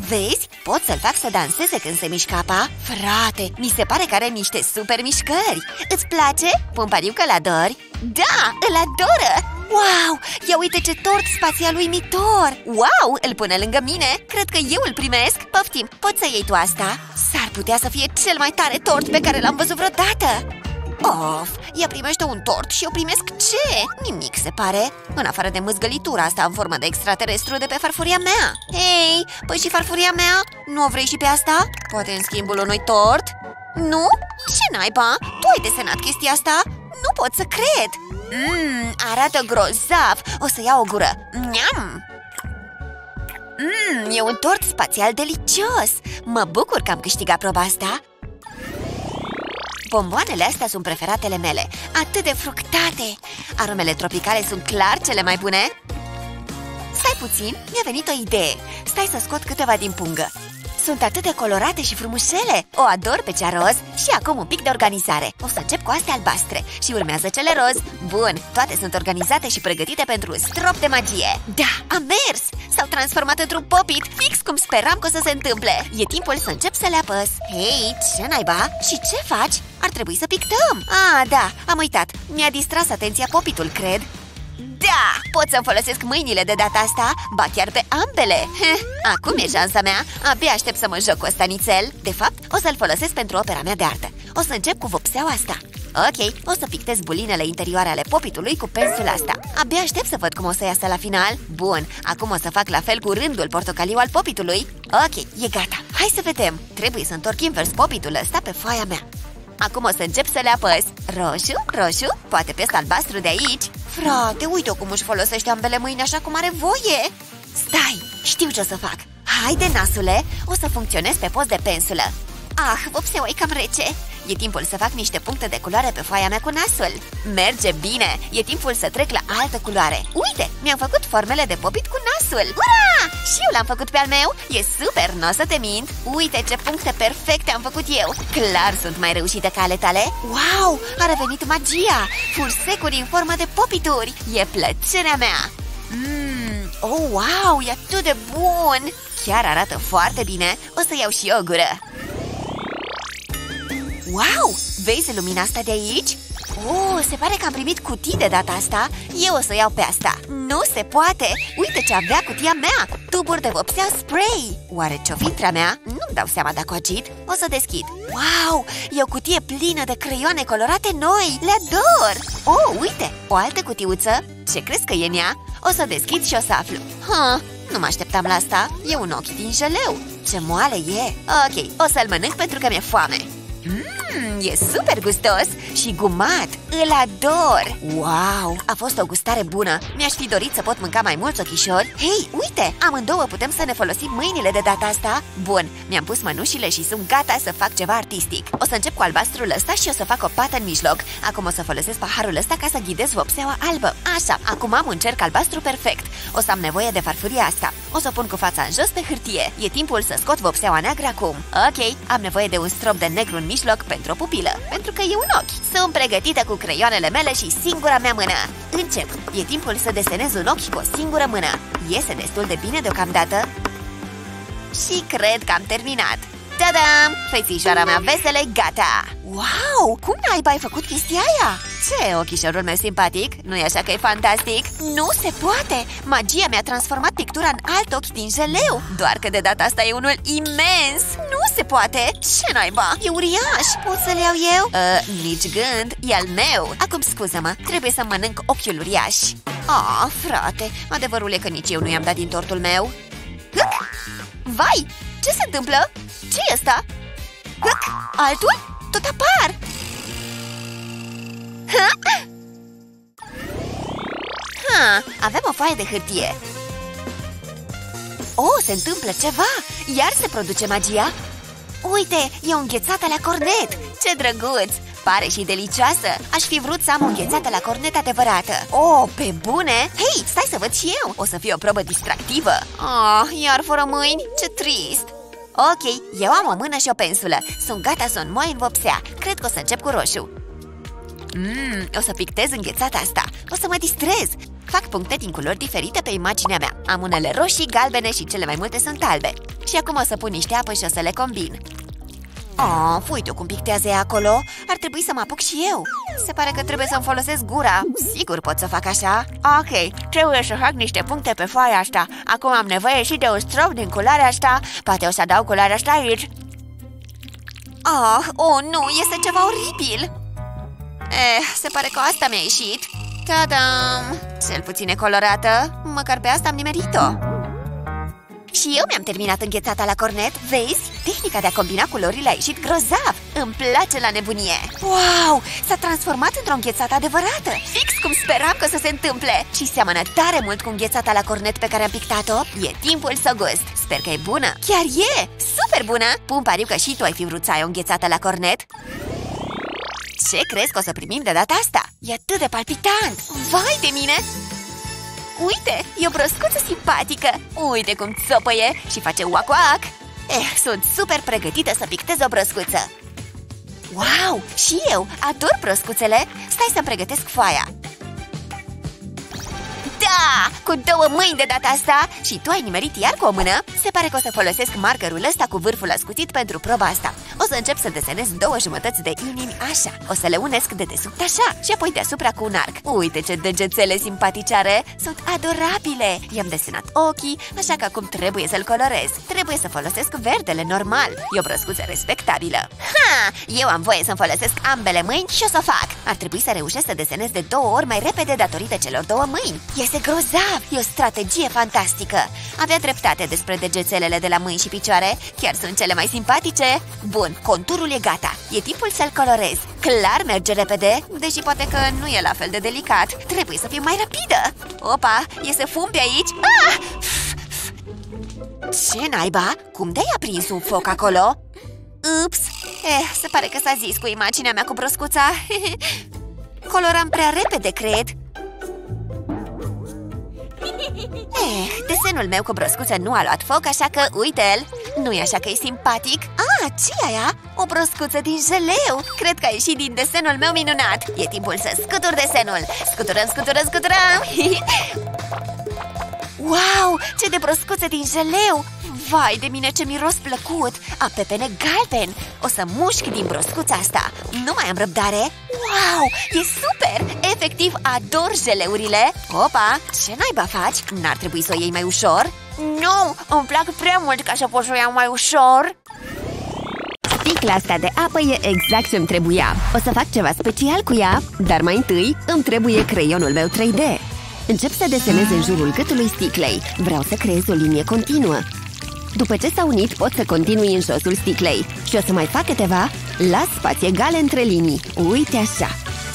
Vezi? Pot să-l fac să danseze când se mișcă apa? Frate, mi se pare că are niște super mișcări! Îți place? Pun pariu că-l adori? Da, îl adoră! Wow! Ia uite ce tort spațial uimitor! Wow! Îl pune lângă mine! Cred că eu îl primesc! Poftim, poți să iei tu asta? S-ar putea să fie cel mai tare tort pe care l-am văzut vreodată! Of! Ea primește un tort și eu primesc ce? Nimic, se pare. În afară de mâzgălitura asta în formă de extraterestru de pe farfuria mea. Hei, păi și farfuria mea? Nu o vrei și pe asta? Poate în schimbul unui tort? Nu? Ce naiba? Tu ai desenat chestia asta? Nu pot să cred! Arată grozav! O să iau o gură. Miam! E un tort spațial delicios! Mă bucur că am câștigat proba asta. Bomboanele astea sunt preferatele mele. Atât de fructate! Aromele tropicale sunt clar cele mai bune. Stai puțin, mi-a venit o idee. Stai să scot câteva din pungă. Sunt atât de colorate și frumușele. O ador pe cea roz și acum un pic de organizare. O să încep cu astea albastre și urmează cele roz. Bun, toate sunt organizate și pregătite pentru un strop de magie. Da, am mers! S-au transformat într-un pop-it, fix cum speram că o să se întâmple. E timpul să încep să le apăs. Hei, ce naiba? Și ce faci? Ar trebui să pictăm. Ah, da, am uitat. Mi-a distras atenția pop-itul, cred. Da! Pot să-mi folosesc mâinile de data asta, ba chiar pe ambele! Acum e șansa mea! Abia aștept să mă joc cu ăsta nițel! De fapt, o să-l folosesc pentru opera mea de artă. O să încep cu vopseaua asta. Ok, o să pictez bulinele interioare ale popitului cu pensul asta. Abia aștept să văd cum o să iasă la final. Bun, acum o să fac la fel cu rândul portocaliu al popitului. Ok, e gata! Hai să vedem! Trebuie să întorc invers popitul ăsta pe foaia mea. Acum o să încep să le apăs. Roșu, roșu, poate pe ăsta albastru de aici. Frate, uite-o cum își folosește ambele mâini așa cum are voie. Stai, știu ce o să fac. Haide, nasule, o să funcționez pe post de pensulă. Ah, vopseaua e cam rece. E timpul să fac niște puncte de culoare pe foaia mea cu nasul. Merge bine, e timpul să trec la altă culoare. Uite, mi-am făcut formele de popit cu nasul. Ura! Și eu l-am făcut pe al meu. E super, n-o să te mint. Uite ce puncte perfecte am făcut eu. Clar sunt mai reușită ca ale tale. Wow, a revenit magia. Fursecuri în formă de popituri. E plăcerea mea. Oh, wow, e atât de bun! Chiar arată foarte bine! O să iau și eu o gură! Wow! Vezi lumina asta de aici? Oh, se pare că am primit cutii de data asta. Eu o să iau pe asta. Nu se poate! Uite ce avea cutia mea! Tuburi de vopsea spray! Oare ce-o filtra mea? Nu-mi dau seama dacă o agit. O să deschid. Wow! E o cutie plină de creioane colorate noi! Le ador! Oh, uite! O altă cutiuță. Ce crezi că e în ea? O să deschid și o să aflu. Nu mă așteptam la asta. E un ochi din jeleu. Ce moale e! Ok, o să-l mănânc pentru că mi-e foame. E super gustos și gumat. Îl ador! Wow! A fost o gustare bună. Mi-aș fi dorit să pot mânca mai mulți ochișori. Hei, uite! Amândouă putem să ne folosim mâinile de data asta. Bun, mi-am pus mănușile și sunt gata să fac ceva artistic. O să încep cu albastrul ăsta și o să fac o pată în mijloc. Acum o să folosesc paharul ăsta ca să ghidez vopseaua albă. Așa, acum am un cerc albastru perfect. O să am nevoie de farfuria asta. O să o pun cu fața în jos pe hârtie. E timpul să scot vopseaua neagră acum. Ok, am nevoie de un strop de negru în mijloc pentru o pupilă, pentru că e un ochi. Sunt pregătită cu creioanele mele și singura mea mână. Încep! E timpul să desenez un ochi cu o singură mână. Iese destul de bine deocamdată. Și cred că am terminat. Ta-dam! Fețișoara mea veselă e gata! Wow! Cum naiba ai făcut chestia aia? Ce, ochișorul meu simpatic? Nu-i așa că e fantastic? Nu se poate! Magia mi-a transformat pictura în alt ochi din jeleu. Doar că de data asta e unul imens! Nu se poate! Ce naiba? E uriaș! Pot să-l iau eu? Nici gând! E al meu! Acum scuză-mă, trebuie să mănânc ochiul uriaș. Ah, frate! Adevărul e că nici eu nu i-am dat din tortul meu. Vai! Ce se întâmplă? Ce-i ăsta? Altul? Tot apar! Avem o foaie de hârtie. Oh, se întâmplă ceva! Iar se produce magia? Uite, e o înghețată la cornet! Ce drăguț! Pare și delicioasă! Aș fi vrut să am o înghețată la cornet adevărată. Oh, pe bune! Hei, stai să văd și eu! O să fie o probă distractivă. Oh, iar fără mâini? Ce trist! Ok, eu am o mână și o pensulă. Sunt gata să o înmoi în vopsea. Cred că o să încep cu roșu. O să pictez înghețata asta. O să mă distrez. Fac puncte din culori diferite pe imaginea mea. Am unele roșii, galbene și cele mai multe sunt albe. Și acum o să pun niște apă și o să le combin. Oh, uite-o cum pictează ea acolo. Ar trebui să mă apuc și eu. Se pare că trebuie să-mi folosesc gura. Sigur pot să fac așa. Ok, trebuie să fac niște puncte pe foaia asta. Acum am nevoie și de un strop din culoarea asta. Poate o să adaug culoarea asta aici. Nu, este ceva oribil. Se pare că asta mi-a ieșit. Ta-dam! Cel puțin e colorată. Măcar pe asta am nimerit-o. Și eu mi-am terminat înghețata la cornet. Vezi? Tehnica de a combina culorile a ieșit grozav. Îmi place la nebunie. Wow! S-a transformat într-o înghețată adevărată. Fix cum speram că o să se întâmple. Și seamănă tare mult cu înghețata la cornet pe care am pictat-o. E timpul să o gust. Sper că e bună. Chiar e! Super bună! Pun pariu că și tu ai fi vrut să ai o înghețată la cornet. Ce crezi că o să primim de data asta? E atât de palpitant! Vai de mine! Uite, e o broscuță simpatică. Uite cum țopăie și face uac-uac. Sunt super pregătită să pictez o broscuță. Wow, și eu ador broscuțele. Stai să-mi pregătesc foaia. Da, cu două mâini de data asta. Și tu ai nimerit iar cu o mână. Se pare că o să folosesc markerul ăsta cu vârful ascuțit pentru proba asta. O să încep să desenez două jumătăți de inimi așa. O să le unesc de desubt așa și apoi deasupra cu un arc. Uite ce degețele simpatice are. Sunt adorabile. I-am desenat ochii, așa că acum trebuie să-l colorez. Trebuie să folosesc verdele normal. E o broscuță respectabilă. Eu am voie să-mi folosesc ambele mâini și o să o fac. Ar trebui să reușesc să desenez de două ori mai repede datorită celor două mâini. Este grozav! E o strategie fantastică! Avea dreptate despre degețelele de la mâini și picioare. Chiar sunt cele mai simpatice. Bun, conturul e gata. E timpul să-l colorez. Clar merge repede, deși poate că nu e la fel de delicat. Trebuie să fiu mai rapidă. Opa, iese fum pe aici. Ce naiba? Cum de-ai aprins un foc acolo? Ups! Se pare că s-a zis cu imaginea mea cu broscuța. Coloram prea repede, cred. Desenul meu cu broscuță nu a luat foc, așa că uite-l. Nu-i așa că e simpatic? Ce aia? O broscuță din jeleu. Cred că a ieșit din desenul meu minunat. E timpul să scutur desenul. Scuturăm, scuturăm, scuturăm. Wow, ce de broscuțe din jeleu! Vai de mine, ce miros plăcut! A pepene galben! O să mușc din broscuța asta! Nu mai am răbdare! Wow, e super! Efectiv, ador jeleurile! Opa, ce naiba faci? N-ar trebui să o iei mai ușor? Nu, îmi plac prea mult ca să pot să o iau mai ușor! Sticla asta de apă e exact ce-mi trebuia. O să fac ceva special cu ea, dar mai întâi îmi trebuie creionul meu 3D. Încep să desenez în jurul gâtului sticlei. Vreau să creez o linie continuă. După ce s-au unit, pot să continui în josul sticlei. Și o să mai fac câteva la spații egale între linii. Uite așa!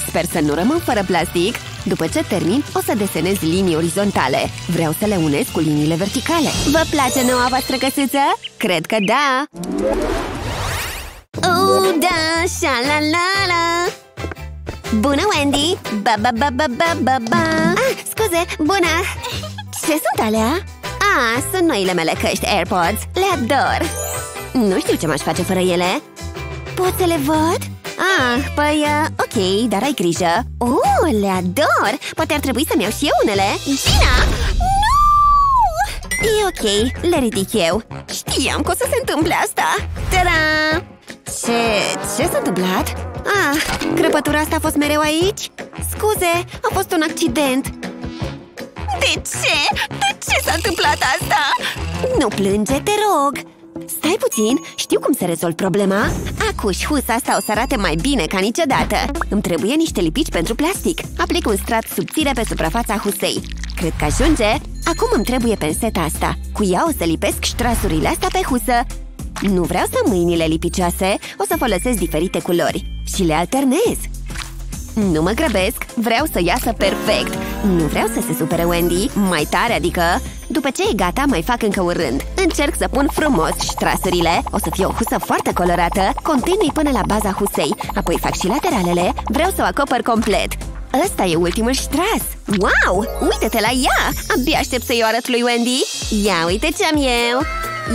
Sper să nu rămân fără plastic. După ce termin, o să desenez linii orizontale. Vreau să le unesc cu liniile verticale. Vă place noua voastră căsuță? Cred că da! Da, sha-la-la-la! Bună, Wendy! Ba-ba-ba-ba-ba-ba! Ah, scuze, bună! Ce sunt alea? Ah, sunt noile mele căști AirPods! Le ador! Nu știu ce m-aș face fără ele. Pot să le văd? Ah, păi, ok, dar ai grijă. Le ador! Poate ar trebui să-mi iau și eu unele. Gina! Nu! E ok, le ridic eu. Știam că o să se întâmple asta. Ta-da! Ce s-a întâmplat? Ah, crăpătura asta a fost mereu aici? Scuze, a fost un accident. De ce? De ce s-a întâmplat asta? Nu plânge, te rog. Stai puțin, știu cum să rezolv problema. Acuși, husa asta o să arate mai bine ca niciodată. Îmi trebuie niște lipici pentru plastic. Aplic un strat subțire pe suprafața husei. Cred că ajunge. Acum îmi trebuie penseta asta. Cu ea o să lipesc ștrasurile astea pe husă. Nu vreau să am mâinile lipicioase, o să folosesc diferite culori și le alternez. Nu mă grăbesc, vreau să iasă perfect. Nu vreau să se supere Wendy, mai tare adică. După ce e gata, mai fac încă un rând. Încerc să pun frumos ștrasurile, o să fie o husă foarte colorată. Continui până la baza husei, apoi fac și lateralele, vreau să o acopăr complet. Ăsta e ultimul ștras! Wow! Uite-te la ea! Abia aștept să-i o arăt lui Wendy. Ia uite ce am eu!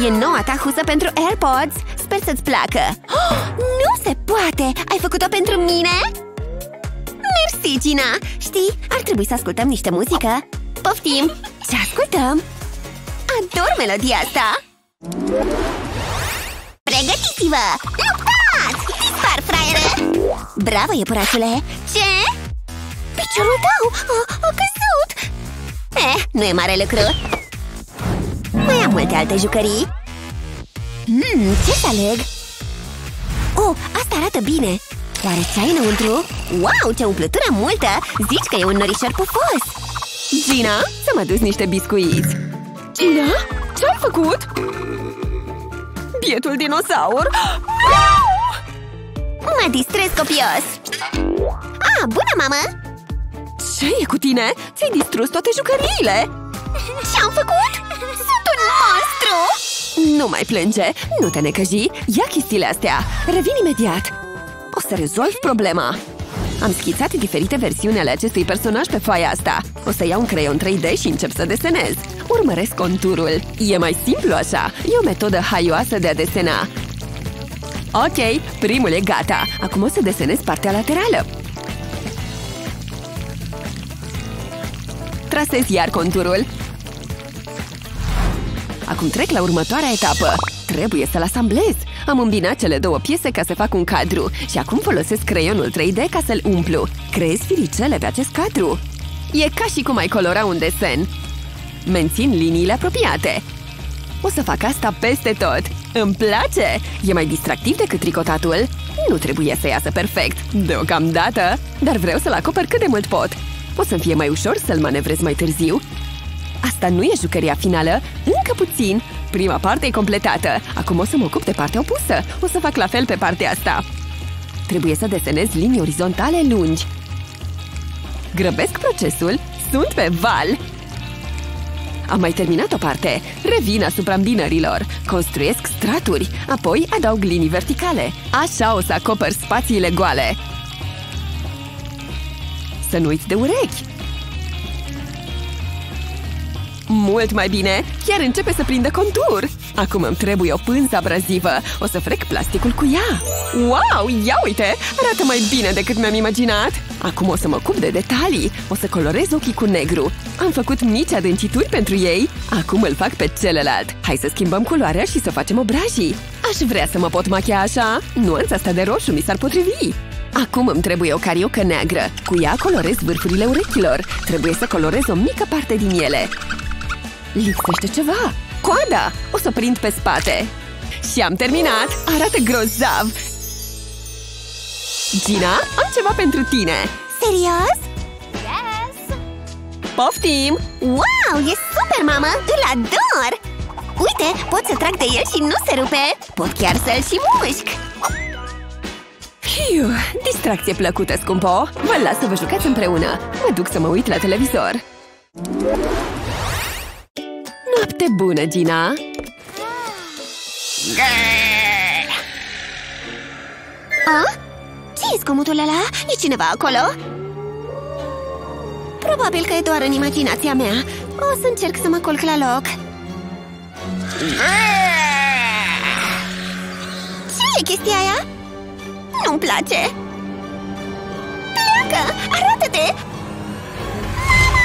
E noua ta husă pentru AirPods! Sper să-ți placă! Oh, nu se poate! Ai făcut-o pentru mine? Mersi, Gina! Știi, ar trebui să ascultăm niște muzică. Poftim! Ce ascultăm? Ador melodia asta! Pregătiți-vă! Luptați! Dispar, fraiere! Bravo, iepurașule! Ce? Piciorul tău! A căzut! Nu e mare lucru! Mai am multe alte jucării. Ce să aleg? Oh, asta arată bine. Oare ce ai înăuntru? Wow, ce umplutură multă! Zici că e un norișor pufos. Gina, să mă duci niște biscuiți. Gina? Ce-ai făcut? Bietul dinosaur! Nu! Mă distrez copios. Ah, bună, mamă! Ce e cu tine? Ți-ai distrus toate jucăriile. Ce-am făcut? Sunt un monstru! Nu mai plânge! Nu te necăji! Ia chestiile astea! Revin imediat! O să rezolv problema! Am schițat diferite versiuni ale acestui personaj pe foaia asta. O să iau un creion 3D și încep să desenez. Urmăresc conturul. E mai simplu așa. E o metodă haioasă de a desena. Ok, primul e gata. Acum o să desenez partea laterală. Trasez iar conturul. Acum trec la următoarea etapă. Trebuie să-l asamblez. Am îmbinat cele două piese ca să fac un cadru. Și acum folosesc creionul 3D ca să-l umplu. Creez firicele pe acest cadru. E ca și cum ai colora un desen. Mențin liniile apropiate. O să fac asta peste tot. Îmi place! E mai distractiv decât tricotatul. Nu trebuie să iasă perfect. Deocamdată. Dar vreau să-l acopăr cât de mult pot. O să-mi fie mai ușor să-l manevrez mai târziu. Asta nu e jucăria finală, încă puțin. Prima parte e completată. Acum o să mă ocup de partea opusă. O să fac la fel pe partea asta. Trebuie să desenez linii orizontale lungi. Grăbesc procesul. Sunt pe val. Am mai terminat o parte. Revin asupra îmbinărilor. Construiesc straturi. Apoi adaug linii verticale. Așa o să acopăr spațiile goale. Să nu uiți de urechi. Mult mai bine! Chiar începe să prindă contur! Acum îmi trebuie o pânză abrazivă. O să frec plasticul cu ea. Wow! Ia uite! Arată mai bine decât mi-am imaginat! Acum o să mă ocup de detalii. O să colorez ochii cu negru. Am făcut mici adâncituri pentru ei. Acum îl fac pe celălalt. Hai să schimbăm culoarea și să facem obrajii. Aș vrea să mă pot machia așa. Nuanța asta de roșu mi s-ar potrivi. Acum îmi trebuie o cariocă neagră. Cu ea colorez vârfurile urechilor. Trebuie să colorez o mică parte din ele. Lipsește ceva. Coada! O să prind pe spate. Și am terminat! Arată grozav! Gina, am ceva pentru tine! Serios? Yes! Poftim! Wow! E super, mamă! Îl ador! Uite, pot să trag de el și nu se rupe! Pot chiar să-l și mușc! Fiu! Distracție plăcută, scumpo! Vă las să vă jucați împreună! Mă duc să mă uit la televizor! Noapte bună, Gina! Ce-i zgomotul ăla? E cineva acolo? Probabil că e doar în imaginația mea. O să încerc să mă culc la loc. Ce e chestia aia? Nu-mi place. Pleacă! Arată-te! Mama!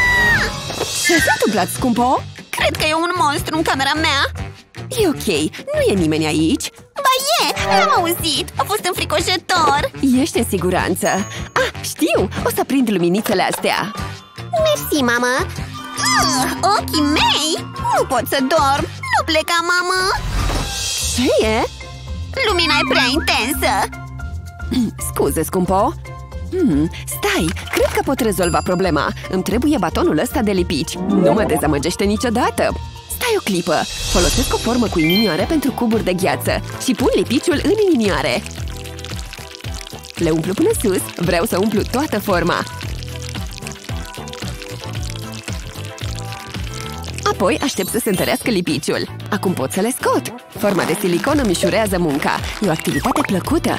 Ce s-a întâmplat, scumpo? Cred că e un monstru în camera mea. E ok, nu e nimeni aici. Ba e, l-am auzit, a fost înfricoșător. Ești în siguranță. Ah, știu, o să prind luminițele astea. Mersi, mama. Ochii mei, nu pot să dorm. Nu pleca, mama. Ce e? Lumina e prea intensă. Scuze, scumpo. Stai, cred că pot rezolva problema. Îmi trebuie batonul ăsta de lipici. Nu mă dezamăgește niciodată. Stai o clipă! Folosesc o formă cu inimioare pentru cuburi de gheață și pun lipiciul în inimioare. Le umplu până sus. Vreau să umplu toată forma. Apoi aștept să se întărească lipiciul. Acum pot să le scot. Forma de silicon îmi ușurează munca. E o activitate plăcută.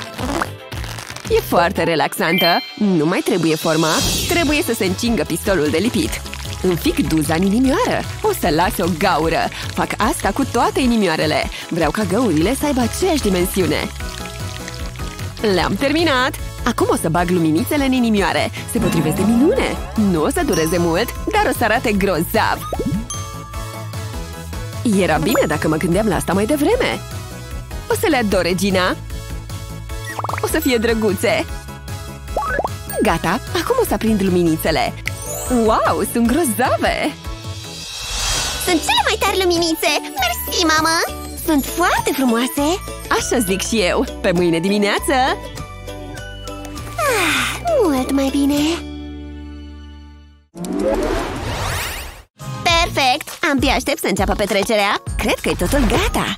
E foarte relaxantă. Nu mai trebuie forma. Trebuie să se încingă pistolul de lipit. Înfic duza în inimioară. O să las o gaură. Fac asta cu toate inimioarele. Vreau ca găurile să aibă aceeași dimensiune. Le-am terminat! Acum o să bag luminițele în inimioare. Se potrivesc de minune. Nu o să dureze mult, dar o să arate grozav. Era bine dacă mă gândeam la asta mai devreme. O să le adore Gina. O să fie drăguțe. Gata, acum o să aprind luminițele. Wow, sunt grozave! Sunt cele mai tari luminițe! Mersi, mama! Sunt foarte frumoase! Așa zic și eu! Pe mâine dimineață! Ah, mult mai bine! Perfect! Abia aștept să înceapă petrecerea! Cred că e totul gata!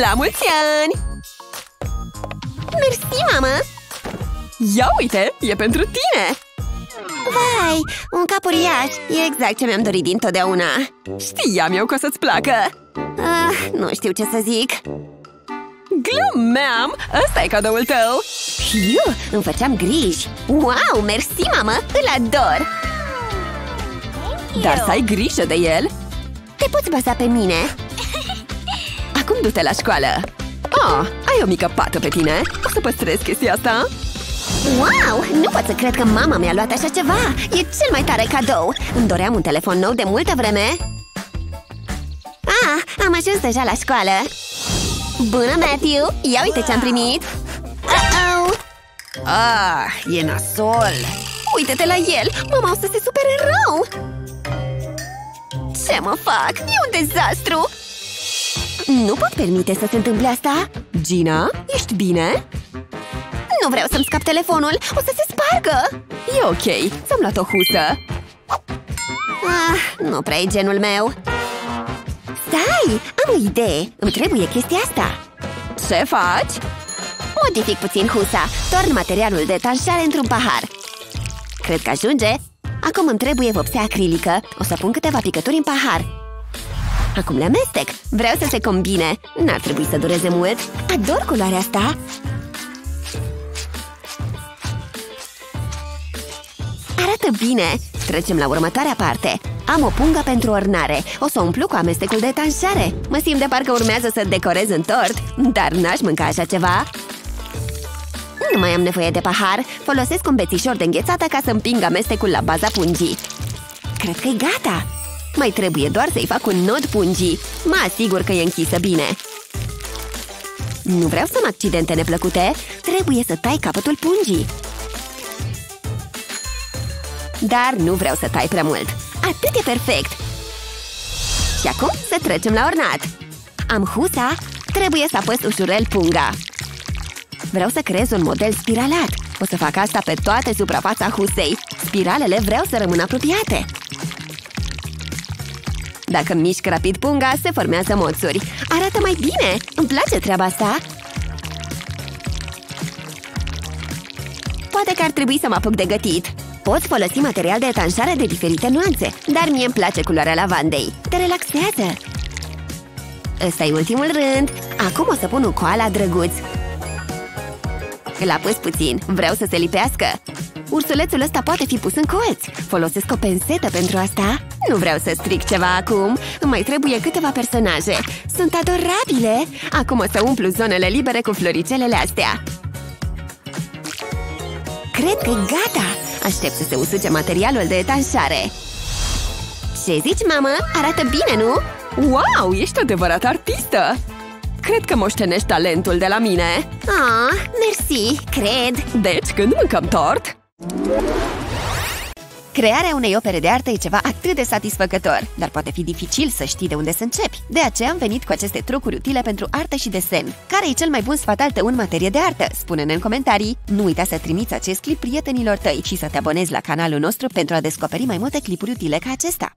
La mulți ani! Mersi, mama! Ia uite! E pentru tine! Vai, un cap uriaș! E exact ce mi-am dorit dintotdeauna! Știam eu că o să-ți placă! Nu știu ce să zic! Glumeam! Ăsta e cadoul tău! Fiu, îmi făceam griji! Wow, mersi, mamă! Îl ador! Dar să ai grijă de el! Te poți baza pe mine! Acum du-te la școală! Oh, ai o mică pată pe tine! O să păstrez chestia asta! Wow! Nu pot să cred că mama mi-a luat așa ceva! E cel mai tare cadou! Îmi doream un telefon nou de multă vreme! Ah! Am ajuns deja la școală! Bună, Matthew! Ia uite ce-am primit! Uh-oh! Ah! E nasol! Uite-te la el! Mama o să se supere rău! Ce mă fac? E un dezastru! Nu pot permite să se întâmple asta! Gina, ești bine? Nu vreau să-mi scap telefonul! O să se spargă! E ok! Ți-am luat o husă! Ah, nu prea e genul meu! Stai! Am o idee! Îmi trebuie chestia asta! Ce faci? Modific puțin husa! Torn materialul de tanjare într-un pahar! Cred că ajunge! Acum îmi trebuie vopsea acrilică! O să pun câteva picături în pahar! Acum le amestec! Vreau să se combine! N-ar trebui să dureze mult! Ador culoarea asta! Arată bine! Trecem la următoarea parte. Am o pungă pentru ornare. O să o umplu cu amestecul de tanjare. Mă simt de parcă urmează să decorez în tort, dar n-aș mânca așa ceva. Nu mai am nevoie de pahar. Folosesc un bețișor de înghețată ca să împing amestecul la baza pungii. Cred că e gata. Mai trebuie doar să-i fac un nod pungii. Mă asigur că e închisă bine. Nu vreau să am accidente neplăcute. Trebuie să tai capătul pungii. Dar nu vreau să tai prea mult. Atât e perfect! Și acum să trecem la ornat. Am husa, trebuie să apăs ușurel punga. Vreau să creez un model spiralat. O să fac asta pe toată suprafața husei. Spiralele vreau să rămână apropiate. Dacă mișc rapid punga, se formează moțuri. Arată mai bine! Îmi place treaba asta! Poate că ar trebui să mă apuc de gătit. Poți folosi material de etanșare de diferite nuanțe, dar mie îmi place culoarea lavandei. Te relaxează! Ăsta-i ultimul rând. Acum o să pun un koala drăguț. Îl apăs puțin. Vreau să se lipească. Ursulețul ăsta poate fi pus în colț. Folosesc o pensetă pentru asta. Nu vreau să stric ceva acum. Îmi mai trebuie câteva personaje. Sunt adorabile! Acum o să umplu zonele libere cu floricelele astea. Cred că e gata! Aștept să se usuce materialul de etanșare. Ce zici, mamă? Arată bine, nu? Wow! Ești adevărat artistă! Cred că moștenești talentul de la mine. Ah, mersi! Cred! Deci, când mâncăm tort? Crearea unei opere de artă e ceva atât de satisfăcător, dar poate fi dificil să știi de unde să începi. De aceea am venit cu aceste trucuri utile pentru artă și desen. Care e cel mai bun sfat al tău în materie de artă? Spune-ne în comentarii! Nu uita să trimiți acest clip prietenilor tăi și să te abonezi la canalul nostru pentru a descoperi mai multe clipuri utile ca acesta.